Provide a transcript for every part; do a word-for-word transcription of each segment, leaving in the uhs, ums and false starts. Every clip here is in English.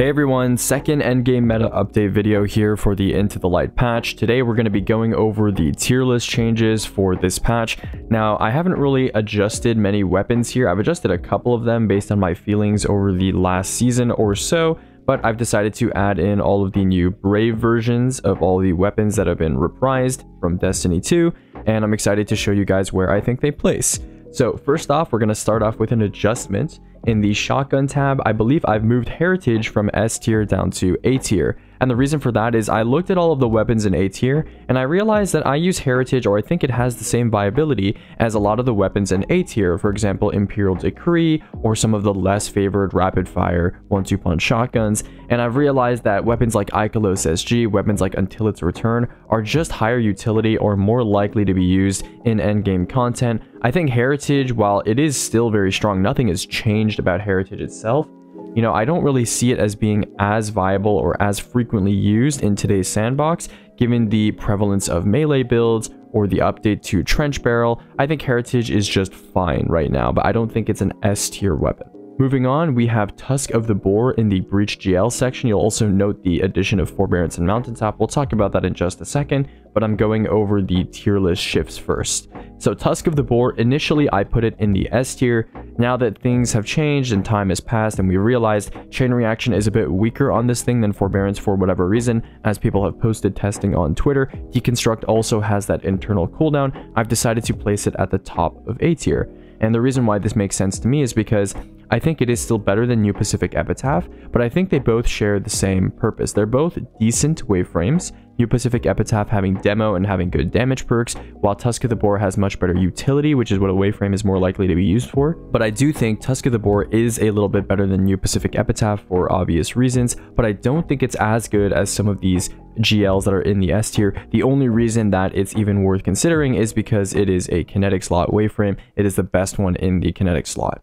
Hey everyone, second endgame meta update video here for the Into the Light patch. Today we're going to be going over the tier list changes for this patch. Now, I haven't really adjusted many weapons here. I've adjusted a couple of them based on my feelings over the last season or so, but I've decided to add in all of the new Brave versions of all the weapons that have been reprised from Destiny two, and I'm excited to show you guys where I think they place. So first off, we're going to start off with an adjustment. In the shotgun tab, I believe I've moved Heritage from S tier down to A tier. And the reason for that is I looked at all of the weapons in A tier and I realized that I use Heritage, or I think it has the same viability as a lot of the weapons in A tier, for example Imperial Decree or some of the less favored rapid fire one two punch shotguns. And I've realized that weapons like Icalos S G, weapons like Until Its Return are just higher utility or more likely to be used in endgame content. I think Heritage, while it is still very strong, nothing has changed about Heritage itself. You know, I don't really see it as being as viable or as frequently used in today's sandbox, given the prevalence of melee builds or the update to Trench Barrel. I think Heritage is just fine right now, but I don't think it's an S tier weapon. Moving on, we have Tusk of the Boar in the Breach G L section. You'll also note the addition of Forbearance and Mountaintop. We'll talk about that in just a second, but I'm going over the tier list shifts first. So Tusk of the Boar, initially I put it in the S tier. Now that things have changed and time has passed and we realized Chain Reaction is a bit weaker on this thing than Forbearance for whatever reason, as people have posted testing on Twitter, Deconstruct also has that internal cooldown. I've decided to place it at the top of A tier. And the reason why this makes sense to me is because I think it is still better than New Pacific Epitaph, but I think they both share the same purpose. They're both decent waveframes, New Pacific Epitaph having demo and having good damage perks, while Tusk of the Boar has much better utility, which is what a waveframe is more likely to be used for. But I do think Tusk of the Boar is a little bit better than New Pacific Epitaph for obvious reasons, but I don't think it's as good as some of these G Ls that are in the S tier. The only reason that it's even worth considering is because it is a kinetic slot waveframe. It is the best one in the kinetic slot.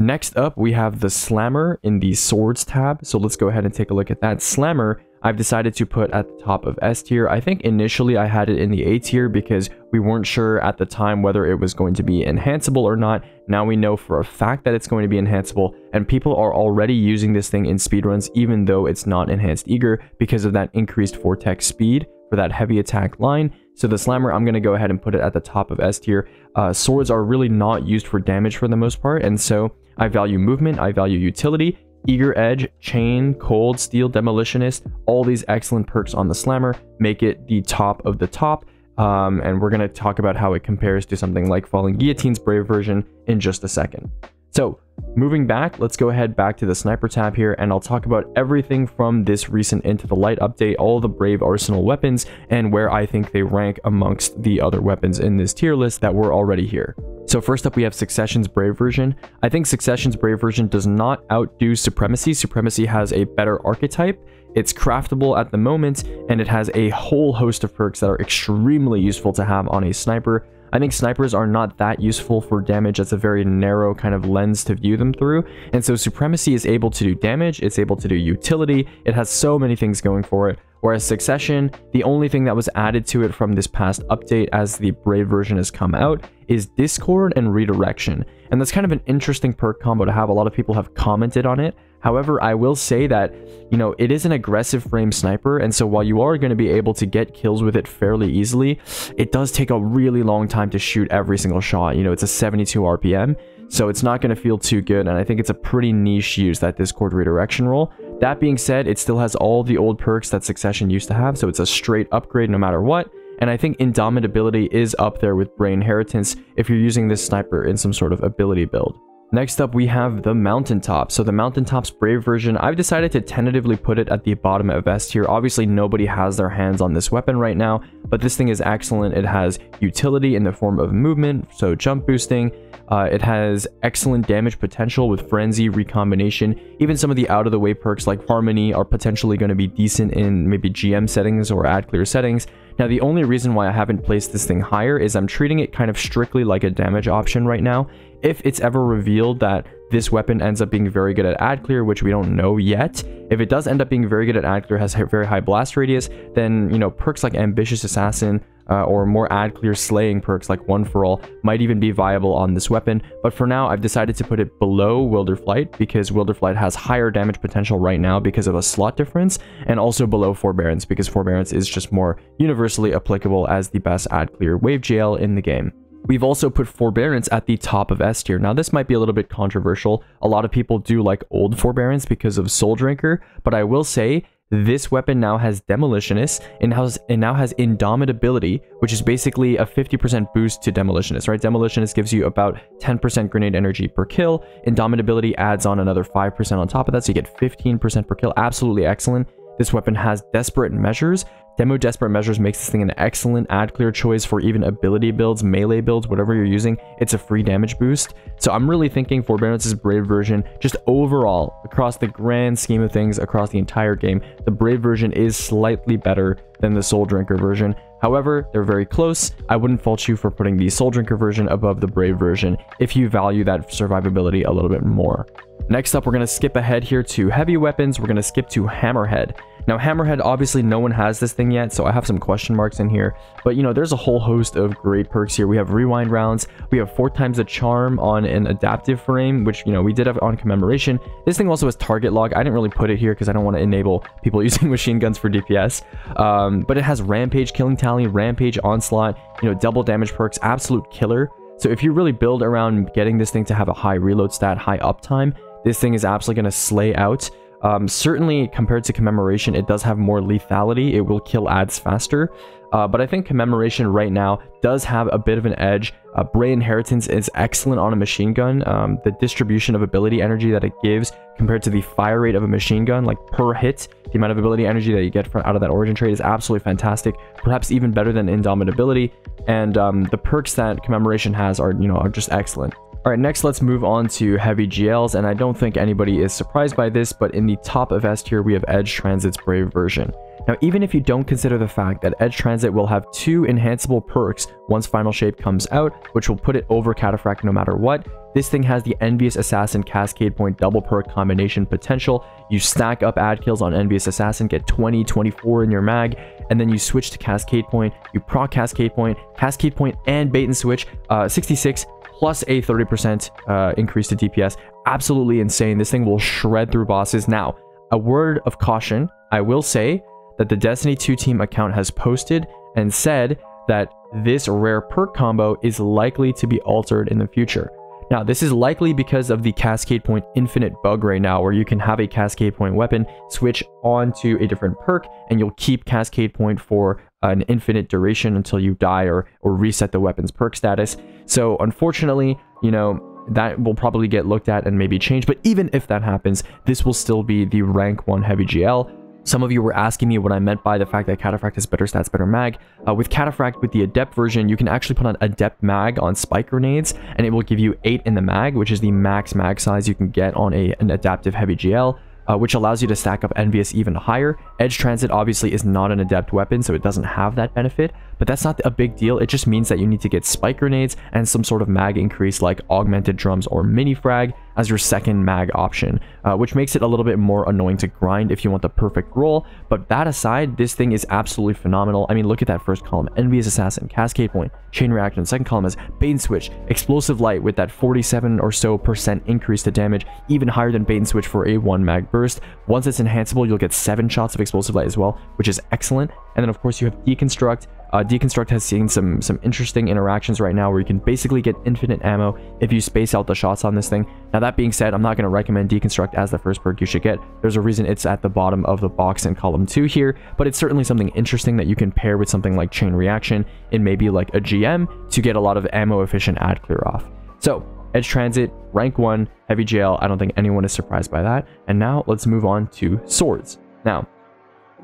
Next up, we have the Slammer in the Swords tab, so let's go ahead and take a look at that. Slammer, I've decided to put at the top of S tier. I think initially I had it in the A tier because we weren't sure at the time whether it was going to be enhanceable or not. Now we know for a fact that it's going to be enhanceable, and people are already using this thing in speedruns even though it's not enhanced Eager because of that increased Vortex speed for that heavy attack line. So the Slammer, I'm going to go ahead and put it at the top of S tier. Uh, swords are really not used for damage for the most part, and so I value movement, I value utility, Eager Edge, Chain, Cold, Steel, Demolitionist, all these excellent perks on the Slammer make it the top of the top, um, and we're going to talk about how it compares to something like Falling Guillotine's Brave version in just a second. So moving back, let's go ahead back to the Sniper tab here, and I'll talk about everything from this recent Into the Light update, all the Brave Arsenal weapons, and where I think they rank amongst the other weapons in this tier list that were already here. So first up, we have Succession's Brave version. I think Succession's Brave version does not outdo Supremacy. Supremacy has a better archetype, it's craftable at the moment, and it has a whole host of perks that are extremely useful to have on a sniper. I think snipers are not that useful for damage. That's a very narrow kind of lens to view them through. And so Supremacy is able to do damage, it's able to do utility, it has so many things going for it. Whereas Succession, the only thing that was added to it from this past update as the Brave version has come out is Discord and Redirection. And that's kind of an interesting perk combo to have. A lot of people have commented on it. However, I will say that, you know, it is an aggressive frame sniper, and so while you are going to be able to get kills with it fairly easily, it does take a really long time to shoot every single shot. You know, it's a seventy-two R P M, so it's not going to feel too good, and I think it's a pretty niche use, that Discord Redirection role. That being said, it still has all the old perks that Succession used to have, so it's a straight upgrade no matter what. And I think Indomitability is up there with Brain Inheritance if you're using this sniper in some sort of ability build. Next up, we have the Mountaintop. So the Mountaintop's Brave version, I've decided to tentatively put it at the bottom of S tier. Obviously, nobody has their hands on this weapon right now, but this thing is excellent. It has utility in the form of movement, so jump boosting. Uh, it has excellent damage potential with Frenzy, Recombination. Even some of the out-of-the-way perks like Harmony are potentially going to be decent in maybe G M settings or ad clear settings. Now, the only reason why I haven't placed this thing higher is I'm treating it kind of strictly like a damage option right now. If it's ever revealed that this weapon ends up being very good at ad clear, which we don't know yet, if it does end up being very good at ad clear, has very high blast radius, then, you know, perks like Ambitious Assassin, uh, or more ad clear slaying perks like One for All might even be viable on this weapon, but for now I've decided to put it below Wilderflight because Wilderflight has higher damage potential right now because of a slot difference, and also below Forbearance because Forbearance is just more universally applicable as the best ad clear wave jail in the game. We've also put Forbearance at the top of S tier. Now, this might be a little bit controversial. A lot of people do like old Forbearance because of Soul Drinker, but I will say this weapon now has Demolitionist and, has, and now has Indomitability, which is basically a fifty percent boost to Demolitionist, right? Demolitionist gives you about ten percent grenade energy per kill. Indomitability adds on another five percent on top of that, so you get fifteen percent per kill. Absolutely excellent. This weapon has Desperate Measures. Demo Desperate Measures makes this thing an excellent ad clear choice for even ability builds, melee builds, whatever you're using. It's a free damage boost. So I'm really thinking Forbearance's Brave version, just overall, across the grand scheme of things, across the entire game, the Brave version is slightly better than the Soul Drinker version. However, they're very close. I wouldn't fault you for putting the Soul Drinker version above the Brave version if you value that survivability a little bit more. Next up, we're going to skip ahead here to heavy weapons. We're going to skip to Hammerhead. Now, Hammerhead, obviously no one has this thing yet, so I have some question marks in here. But, you know, there's a whole host of great perks here. We have Rewind Rounds. We have four times the charm on an adaptive frame, which, you know, we did have on Commemoration. This thing also has Target Lock. I didn't really put it here because I don't want to enable people using machine guns for D P S. Um, but it has Rampage, Killing Tally, Rampage, Onslaught, you know, double damage perks, Absolute Killer. So if you really build around getting this thing to have a high reload stat, high uptime, this thing is absolutely going to slay out. Um, certainly, compared to Commemoration, it does have more lethality. It will kill ads faster. Uh, but I think Commemoration right now does have a bit of an edge. Uh, Bray Inheritance is excellent on a machine gun. Um, the distribution of ability energy that it gives compared to the fire rate of a machine gun, like per hit, the amount of ability energy that you get from, out of that origin trait is absolutely fantastic. Perhaps even better than Indomitability. And um, the perks that Commemoration has are, you know, are just excellent. All right, next let's move on to heavy G Ls, and I don't think anybody is surprised by this, but in the top of S tier, we have Edge Transit's Brave version. Now, even if you don't consider the fact that Edge Transit will have two enhanceable perks once Final Shape comes out, which will put it over Cataphract no matter what, this thing has the Envious Assassin Cascade Point double perk combination potential. You stack up ad kills on Envious Assassin, get twenty, twenty-four in your mag, and then you switch to Cascade Point, you proc Cascade Point, Cascade Point and Bait and Switch, uh, sixty-six, plus a thirty percent uh, increase to D P S. Absolutely insane. This thing will shred through bosses. Now, a word of caution, I will say that the Destiny two team account has posted and said that this rare perk combo is likely to be altered in the future. Now, this is likely because of the Cascade Point Infinite bug right now, where you can have a Cascade Point weapon switch onto a different perk, and you'll keep Cascade Point for an infinite duration until you die or or reset the weapon's perk status. So unfortunately, you know, that will probably get looked at and maybe changed. But even if that happens, this will still be the rank one heavy G L. Some of you were asking me what I meant by the fact that Cataphract has better stats, better mag. Uh, with Cataphract, with the Adept version, you can actually put on Adept mag on spike grenades, and it will give you eight in the mag, which is the max mag size you can get on a, an adaptive heavy G L. Uh, which allows you to stack up Envious even higher. Edge Transit obviously is not an adept weapon, so it doesn't have that benefit, but that's not a big deal. It just means that you need to get spike grenades and some sort of mag increase like Augmented Drums or Mini Frag as your second mag option, uh, which makes it a little bit more annoying to grind if you want the perfect roll. But that aside, this thing is absolutely phenomenal. I mean, look at that first column. Envious Assassin, Cascade Point, Chain Reaction. Second column is Bait and Switch, Explosive Light with that forty-seven or so percent increase to damage, even higher than Bait and Switch for a one mag burst. Once it's enhanceable, you'll get seven shots of Explosive Light as well, which is excellent. And then of course you have Deconstruct. Uh, Deconstruct has seen some some interesting interactions right now where you can basically get infinite ammo if you space out the shots on this thing. Now, that being said, I'm not going to recommend Deconstruct as the first perk you should get. There's a reason it's at the bottom of the box in column two here, but it's certainly something interesting that you can pair with something like Chain Reaction and maybe like a G M to get a lot of ammo efficient ad clear off. So Edge Transit, rank one, heavy G L. I don't think anyone is surprised by that. And now let's move on to swords. Now,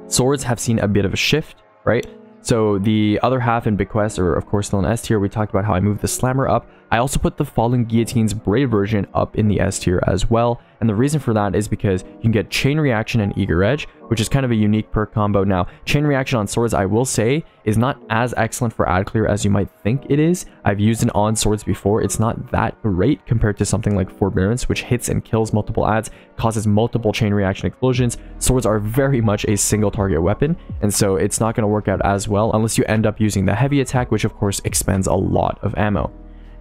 swords have seen a bit of a shift, right? So the other half in Bequest, or of course still in S tier, we talked about how I moved the Slammer up. I also put the Fallen Guillotine's Brave version up in the S tier as well, and the reason for that is because you can get Chain Reaction and Eager Edge, which is kind of a unique perk combo. Now, Chain Reaction on swords, I will say, is not as excellent for ad clear as you might think it is. I've used it on swords before. It's not that great compared to something like Forbearance, which hits and kills multiple ads, causes multiple Chain Reaction explosions. Swords are very much a single target weapon, and so it's not going to work out as well unless you end up using the heavy attack, which of course expends a lot of ammo.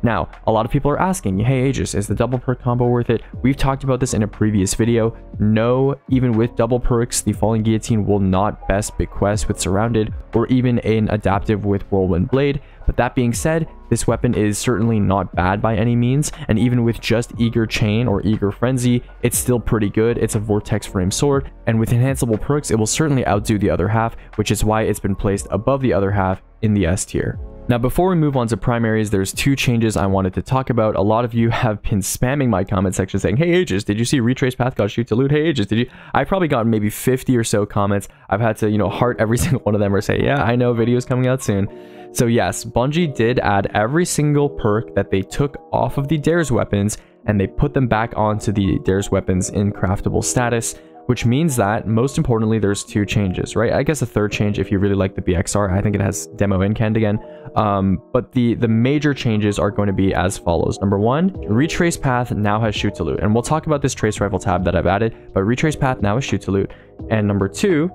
Now, a lot of people are asking, hey Aegis, is the double perk combo worth it? We've talked about this in a previous video. No, even with double perks, the Fallen Guillotine will not best Bequest with Surrounded or even an adaptive with Whirlwind Blade. But that being said, this weapon is certainly not bad by any means, and even with just Eager Chain or Eager Frenzy, it's still pretty good. It's a Vortex Frame Sword, and with enhanceable perks, it will certainly outdo the other half, which is why it's been placed above the other half in the S tier. Now, before we move on to primaries, there's two changes I wanted to talk about. A lot of you have been spamming my comment section saying, hey Aegis, did you see Retrace Path got Shoot to Loot? Hey Aegis, did you? I've probably gotten maybe fifty or so comments. I've had to, you know, heart every single one of them or say, yeah, I know, video's coming out soon. So yes, Bungie did add every single perk that they took off of the Dares weapons, and they put them back onto the Dares weapons in craftable status, which means that, most importantly, there's two changes, right? I guess a third change if you really like the B X R. I think it has demo in Kend again. Um, but the, the major changes are going to be as follows. Number one, Retrace Path now has Shoot to Loot. And we'll talk about this Trace Rifle tab that I've added, but Retrace Path now has Shoot to Loot. And number two,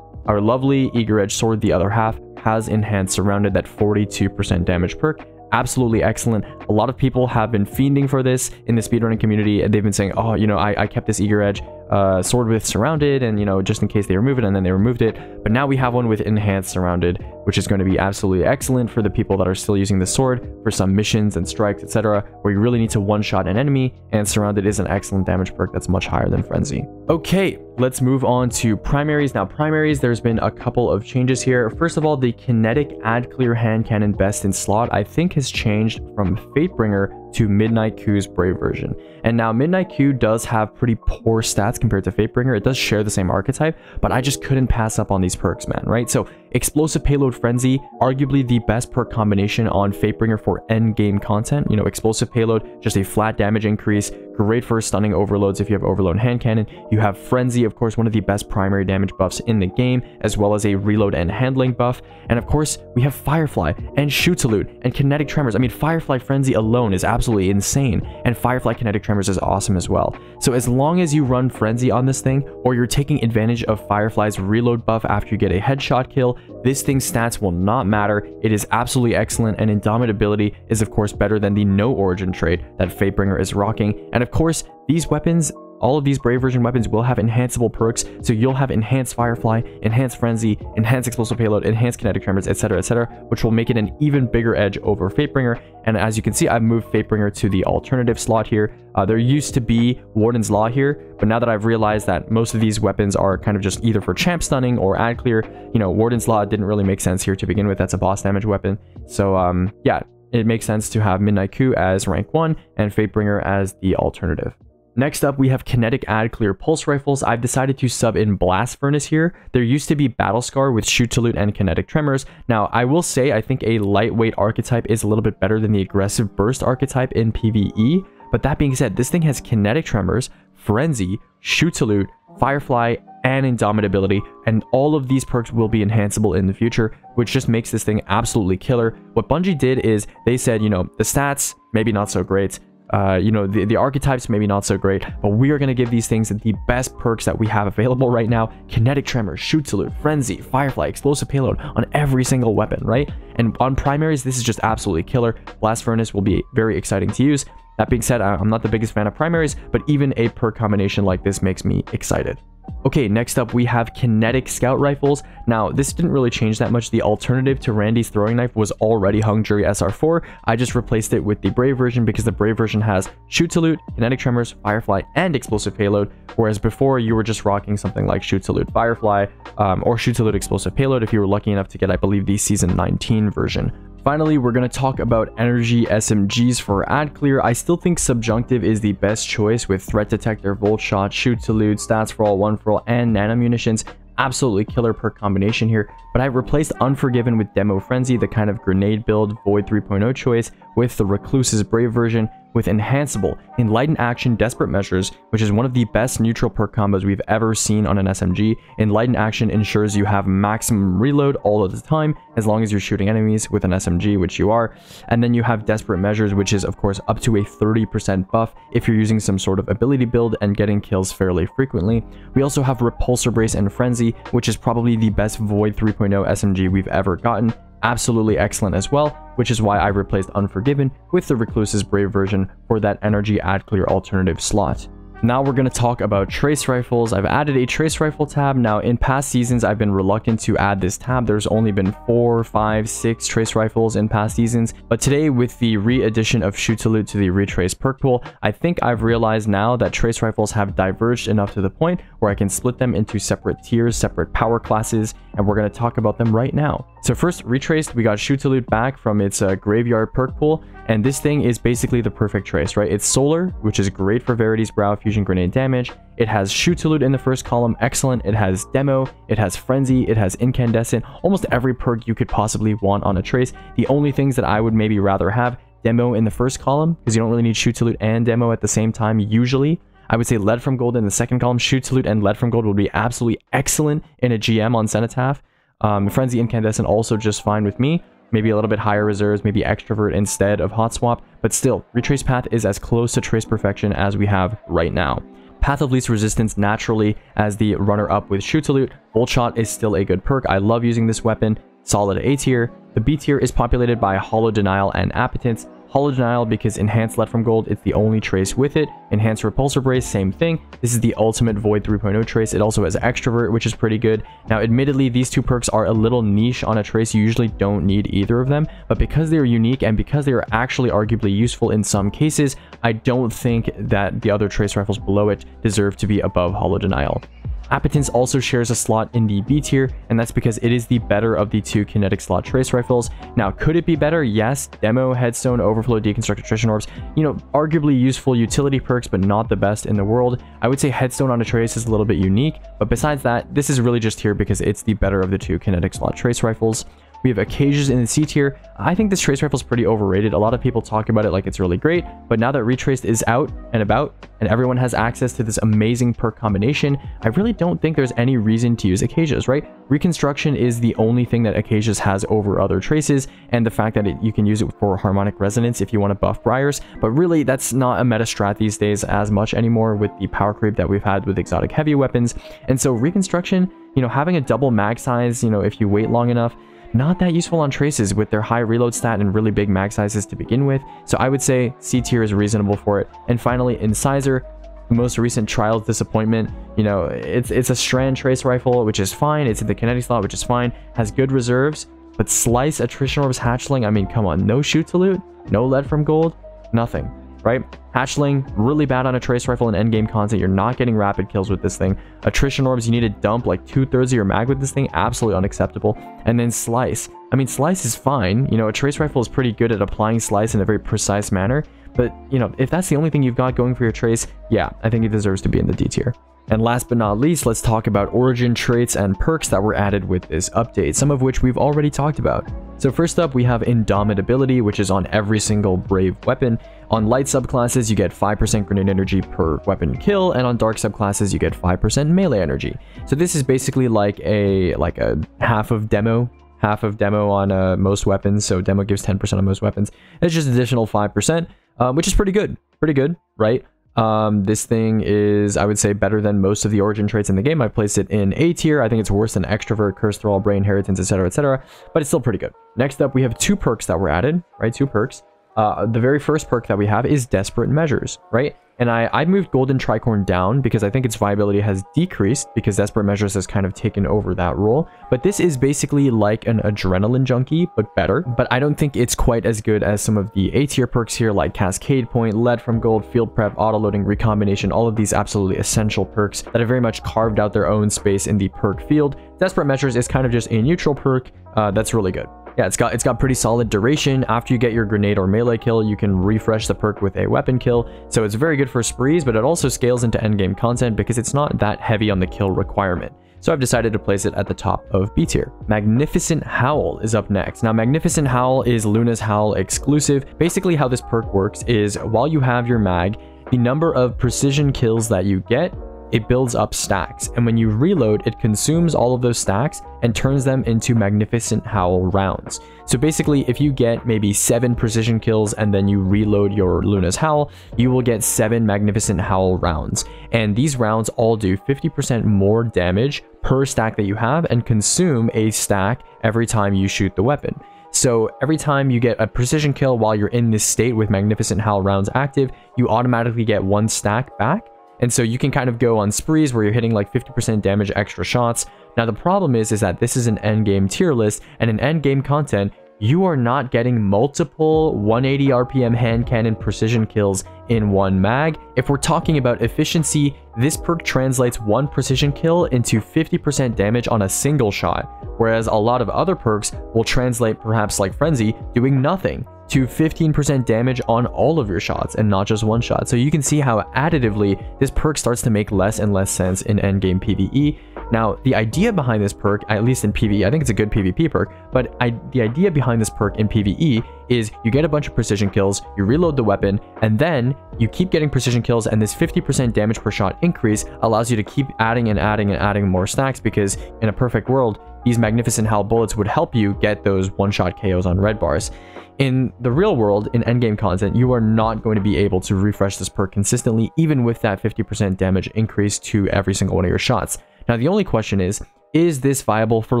our lovely Eager Edge Sword, the other half, has Enhanced Surrounded, that forty-two percent damage perk. Absolutely excellent. A lot of people have been fiending for this in the speedrunning community, and they've been saying, oh, you know, I, I kept this Eager Edge uh, sword with Surrounded, and, you know, just in case they remove it, and then they removed it. But now we have one with Enhanced Surrounded, which is going to be absolutely excellent for the people that are still using the sword for some missions and strikes, et cetera, where you really need to one-shot an enemy, and Surrounded is an excellent damage perk that's much higher than Frenzy. Okay, let's move on to primaries. Now, primaries, there's been a couple of changes here. First of all, the Kinetic Ad Clear Hand Cannon Best in Slot, I think, has changed from Fatebringer to Midnight Q's Brave version. And now Midnight Q does have pretty poor stats compared to Fatebringer. It does share the same archetype, but I just couldn't pass up on these perks, man, right? So Explosive Payload Frenzy, arguably the best perk combination on Fatebringer for end game content. You know, Explosive Payload, just a flat damage increase, great for stunning overloads if you have Overload Hand Cannon. You have Frenzy, of course, one of the best primary damage buffs in the game, as well as a reload and handling buff. And of course, we have Firefly and Shoot to Loot and Kinetic Tremors. I mean, Firefly Frenzy alone is absolutely insane, and Firefly Kinetic Tremors is awesome as well. So as long as you run Frenzy on this thing, or you're taking advantage of Firefly's reload buff after you get a headshot kill, this thing's stats will not matter. It is absolutely excellent, and Indomitability is of course better than the no origin trait that Fatebringer is rocking. And of course, these weapons, all of these Brave version weapons, will have enhanceable perks, so you'll have Enhanced Firefly, Enhanced Frenzy, Enhanced Explosive Payload, Enhanced Kinetic Tremors, etc., et cetera, which will make it an even bigger edge over Fatebringer. And as you can see, I've moved Fatebringer to the alternative slot here. Uh, there used to be Warden's Law here, but now that I've realized that most of these weapons are kind of just either for champ stunning or ad clear, you know, Warden's Law didn't really make sense here to begin with. That's a boss damage weapon. So um, yeah, it makes sense to have Midnight Q as rank one and Fatebringer as the alternative. Next up, we have Kinetic Ad Clear Pulse Rifles. I've decided to sub in Blast Furnace here. There used to be Battle Scar with Shoot to Loot and Kinetic Tremors. Now, I will say I think a lightweight archetype is a little bit better than the aggressive burst archetype in PvE. But that being said, this thing has Kinetic Tremors, Frenzy, Shoot to Loot, Firefly, and Indomitability, and all of these perks will be enhanceable in the future, which just makes this thing absolutely killer. What Bungie did is they said, you know, the stats, maybe not so great. Uh, you know, the, the archetypes maybe not so great, but we are going to give these things the best perks that we have available right now. Kinetic Tremors, Shoot to Loot, Frenzy, Firefly, Explosive Payload on every single weapon, right? And on primaries, this is just absolutely killer. Blast Furnace will be very exciting to use. That being said, I'm not the biggest fan of primaries, but even a perk combination like this makes me excited. Okay, next up we have Kinetic Scout Rifles. Now, this didn't really change that much. The alternative to Randy's throwing knife was already Hung Jury S R four. I just replaced it with the Brave version because the Brave version has Shoot to Loot, Kinetic Tremors, Firefly, and Explosive Payload, whereas before you were just rocking something like Shoot to Loot Firefly um, or Shoot to Loot Explosive Payload if you were lucky enough to get, I believe, the Season nineteen version. Finally, we're going to talk about energy S M Gs for ad clear. I still think Subjunctive is the best choice with Threat Detector, Volt Shot, Shoot to Loot, Stats for All, One for All, and Nano Munitions. absolutely killer perk combination here, but I replaced Unforgiven with Demo Frenzy, the kind of grenade build Void three point oh choice, with the Recluse's Brave version, with Enhanceable, Enlightened Action, Desperate Measures, which is one of the best neutral perk combos we've ever seen on an S M G. Enlightened Action ensures you have maximum reload all of the time, as long as you're shooting enemies with an S M G, which you are. And then you have Desperate Measures, which is of course up to a thirty percent buff if you're using some sort of ability build and getting kills fairly frequently. We also have Repulsor Brace and Frenzy, which is probably the best Void three point oh S M G we've ever gotten. Absolutely excellent as well, which is why I replaced Unforgiven with the Recluse's Brave version for that energy ad clear alternative slot. Now we're going to talk about trace rifles. I've added a trace rifle tab. Now in past seasons, I've been reluctant to add this tab. There's only been four, five, six trace rifles in past seasons. But today with the re-addition of Shoot to Loot to the retrace perk pool, I think I've realized now that trace rifles have diverged enough to the point where I can split them into separate tiers, separate power classes, and we're going to talk about them right now. So first, retraced, we got Shoot to Loot back from its uh, graveyard perk pool, and this thing is basically the perfect trace, right? It's Solar, which is great for Verity's Brow Fusion Grenade damage. It has Shoot to Loot in the first column, excellent. It has Demo, it has Frenzy, it has Incandescent, almost every perk you could possibly want on a trace. The only things that I would maybe rather have, Demo in the first column, because you don't really need Shoot to Loot and Demo at the same time usually. I would say Lead from Gold in the second column. Shoot to Loot and Lead from Gold would be absolutely excellent in a G M on Cenotaph. Um, Frenzy Incandescent also just fine with me. Maybe a little bit higher reserves, maybe Extrovert instead of Hot Swap, but still, Retrace Path is as close to Trace Perfection as we have right now. Path of Least Resistance naturally as the runner-up with Shoot to Loot. Bolt Shot is still a good perk. I love using this weapon. Solid A tier. The B tier is populated by Hollow Denial and Appetence. Hollow Denial because Enhanced Lead from Gold, it's the only trace with it. Enhanced Repulsor Brace, same thing. This is the ultimate Void three point oh trace. It also has Extrovert, which is pretty good. Now, admittedly, these two perks are a little niche on a trace. You usually don't need either of them, but because they are unique and because they are actually arguably useful in some cases, I don't think that the other trace rifles below it deserve to be above Hollow Denial. Appetence also shares a slot in the B tier, and that's because it is the better of the two kinetic slot trace rifles. Now, could it be better? Yes. Demo, Headstone, Overflow, Deconstruct, Attrition Orbs, you know, arguably useful utility perks, but not the best in the world. I would say Headstone on a trace is a little bit unique, but besides that, this is really just here because it's the better of the two kinetic slot trace rifles. We have Acacias in the C tier. I think this trace rifle is pretty overrated. A lot of people talk about it like it's really great, but now that Retraced is out and about and everyone has access to this amazing perk combination, I really don't think there's any reason to use Acacias, right? Reconstruction is the only thing that Acacias has over other traces, and the fact that it, you can use it for Harmonic Resonance if you want to buff Briars, but really that's not a meta strat these days as much anymore with the power creep that we've had with exotic heavy weapons. And so Reconstruction, you know, having a double mag size, you know, if you wait long enough, not that useful on traces with their high reload stat and really big mag sizes to begin with. So I would say C tier is reasonable for it. And finally, Incisor, the most recent trials disappointment. You know, it's it's a Strand trace rifle, which is fine. It's in the kinetic slot, which is fine. Has good reserves, but Slice, Attrition Orbs, Hatchling, I mean, come on. No Shoot to Loot, no Lead from Gold, nothing, right? Hatchling, really bad on a trace rifle and endgame content. You're not getting rapid kills with this thing. Attrition Orbs, you need to dump like two-thirds of your mag with this thing. Absolutely unacceptable. And then Slice. I mean, Slice is fine. You know, a trace rifle is pretty good at applying Slice in a very precise manner. But, you know, if that's the only thing you've got going for your trace, yeah, I think it deserves to be in the D tier. And last but not least, let's talk about origin traits and perks that were added with this update, some of which we've already talked about. So first up, we have Indomitability, which is on every single Brave weapon. On light subclasses, you get five percent grenade energy per weapon kill, and on dark subclasses, you get five percent melee energy. So this is basically like a like a half of demo, half of demo on uh, most weapons. So demo gives ten percent on most weapons. It's just additional five percent, um, which is pretty good, pretty good, right? Um, this thing is, I would say, better than most of the origin traits in the game. I placed it in A tier. I think it's worse than Extrovert, Curse, Thrall, Brain, Inheritance, et cetera, et cetera. But it's still pretty good. Next up, we have two perks that were added, right? Two perks. Uh, the very first perk that we have is Desperate Measures, right? And I, I moved Golden Tricorn down because I think its viability has decreased because Desperate Measures has kind of taken over that role. But this is basically like an Adrenaline Junkie, but better. But I don't think it's quite as good as some of the A-tier perks here like Cascade Point, Lead from Gold, Field Prep, Autoloading, Recombination, all of these absolutely essential perks that have very much carved out their own space in the perk field. Desperate Measures is kind of just a neutral perk uh, that's really good. Yeah, it's got it's got pretty solid duration. After you get your grenade or melee kill, you can refresh the perk with a weapon kill. So it's very good for sprees, but it also scales into endgame content because it's not that heavy on the kill requirement. so I've decided to place it at the top of B tier. Magnificent Howl is up next. Now, Magnificent Howl is Luna's Howl exclusive. Basically, how this perk works is while you have your mag, the number of precision kills that you get, it builds up stacks, and when you reload, it consumes all of those stacks and turns them into Magnificent Howl rounds. So basically, if you get maybe seven precision kills and then you reload your Luna's Howl, you will get seven Magnificent Howl rounds, and these rounds all do fifty percent more damage per stack that you have and consume a stack every time you shoot the weapon. So every time you get a precision kill while you're in this state with Magnificent Howl rounds active, you automatically get one stack back. And so you can kind of go on sprees where you're hitting like fifty percent damage extra shots. Now the problem is, is that this is an end game tier list, and in end game content, you are not getting multiple one eighty R P M hand cannon precision kills in one mag. If we're talking about efficiency, this perk translates one precision kill into fifty percent damage on a single shot, whereas a lot of other perks will translate, perhaps like Frenzy, doing nothing to fifteen percent damage on all of your shots and not just one shot. So you can see how additively this perk starts to make less and less sense in endgame PvE. Now, the idea behind this perk, at least in PvE, I think it's a good PvP perk, but I, the idea behind this perk in PvE is you get a bunch of precision kills, you reload the weapon, and then you keep getting precision kills, and this fifty percent damage per shot increase allows you to keep adding and adding and adding more stacks, because in a perfect world, these Magnificent Howl bullets would help you get those one-shot K Os on red bars. In the real world, in endgame content, you are not going to be able to refresh this perk consistently, even with that fifty percent damage increase to every single one of your shots. Now, the only question is, is this viable for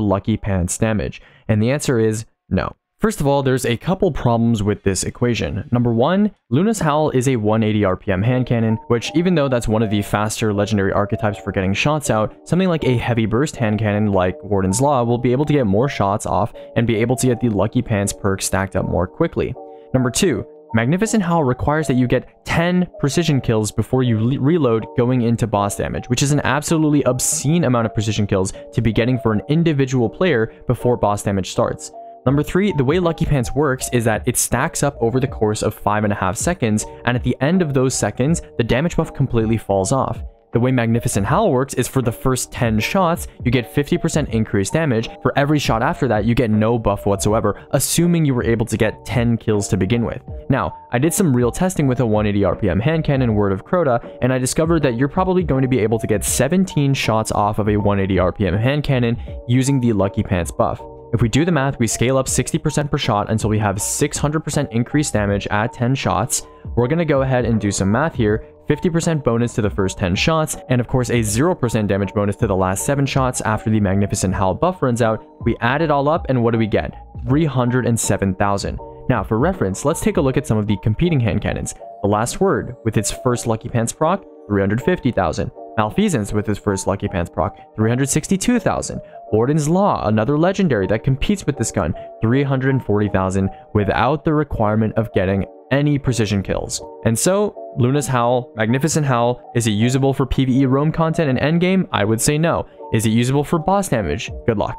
Lucky Pants damage? And the answer is no. First of all, there's a couple problems with this equation. Number one, Luna's Howl is a one eighty R P M hand cannon, which even though that's one of the faster legendary archetypes for getting shots out, something like a heavy burst hand cannon like Warden's Law will be able to get more shots off and be able to get the Lucky Pants perk stacked up more quickly. Number two, Magnificent Howl requires that you get ten precision kills before you reload going into boss damage, which is an absolutely obscene amount of precision kills to be getting for an individual player before boss damage starts. Number three, the way Lucky Pants works is that it stacks up over the course of five and a half seconds, and at the end of those seconds, the damage buff completely falls off. The way Magnificent Howl works is for the first ten shots, you get fifty percent increased damage. For every shot after that, you get no buff whatsoever, assuming you were able to get ten kills to begin with. Now, I did some real testing with a one eighty R P M hand cannon, Word of Crota, and I discovered that you're probably going to be able to get seventeen shots off of a one eighty R P M hand cannon using the Lucky Pants buff. If we do the math, we scale up sixty percent per shot until we have six hundred percent increased damage at ten shots. We're going to go ahead and do some math here. fifty percent bonus to the first ten shots, and of course a zero percent damage bonus to the last seven shots after the Magnificent Howl buff runs out. We add it all up, and what do we get? three hundred seven thousand. Now, for reference, let's take a look at some of the competing hand cannons. The Last Word, with its first Lucky Pants proc, three hundred fifty thousand. Malfeasance, with its first Lucky Pants proc, three hundred sixty-two thousand. Warden's Law, another legendary that competes with this gun, three hundred forty thousand without the requirement of getting any precision kills. And so, Luna's Howl, Magnificent Howl, is it usable for PvE roam content and endgame? I would say no. Is it usable for boss damage? Good luck.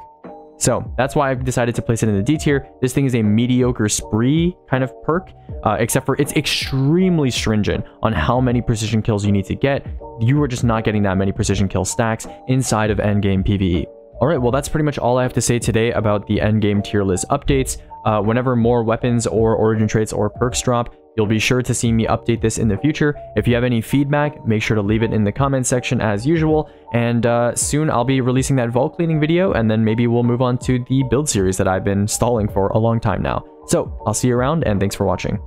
So that's why I've decided to place it in the D tier. This thing is a mediocre spree kind of perk, uh, except for it's extremely stringent on how many precision kills you need to get. You are just not getting that many precision kill stacks inside of endgame PvE. Alright, well that's pretty much all I have to say today about the endgame tier list updates. Uh, whenever more weapons or origin traits or perks drop, you'll be sure to see me update this in the future. If you have any feedback, make sure to leave it in the comment section as usual. And uh, soon I'll be releasing that vault cleaning video, and then maybe we'll move on to the build series that I've been stalling for a long time now. So, I'll see you around, and thanks for watching.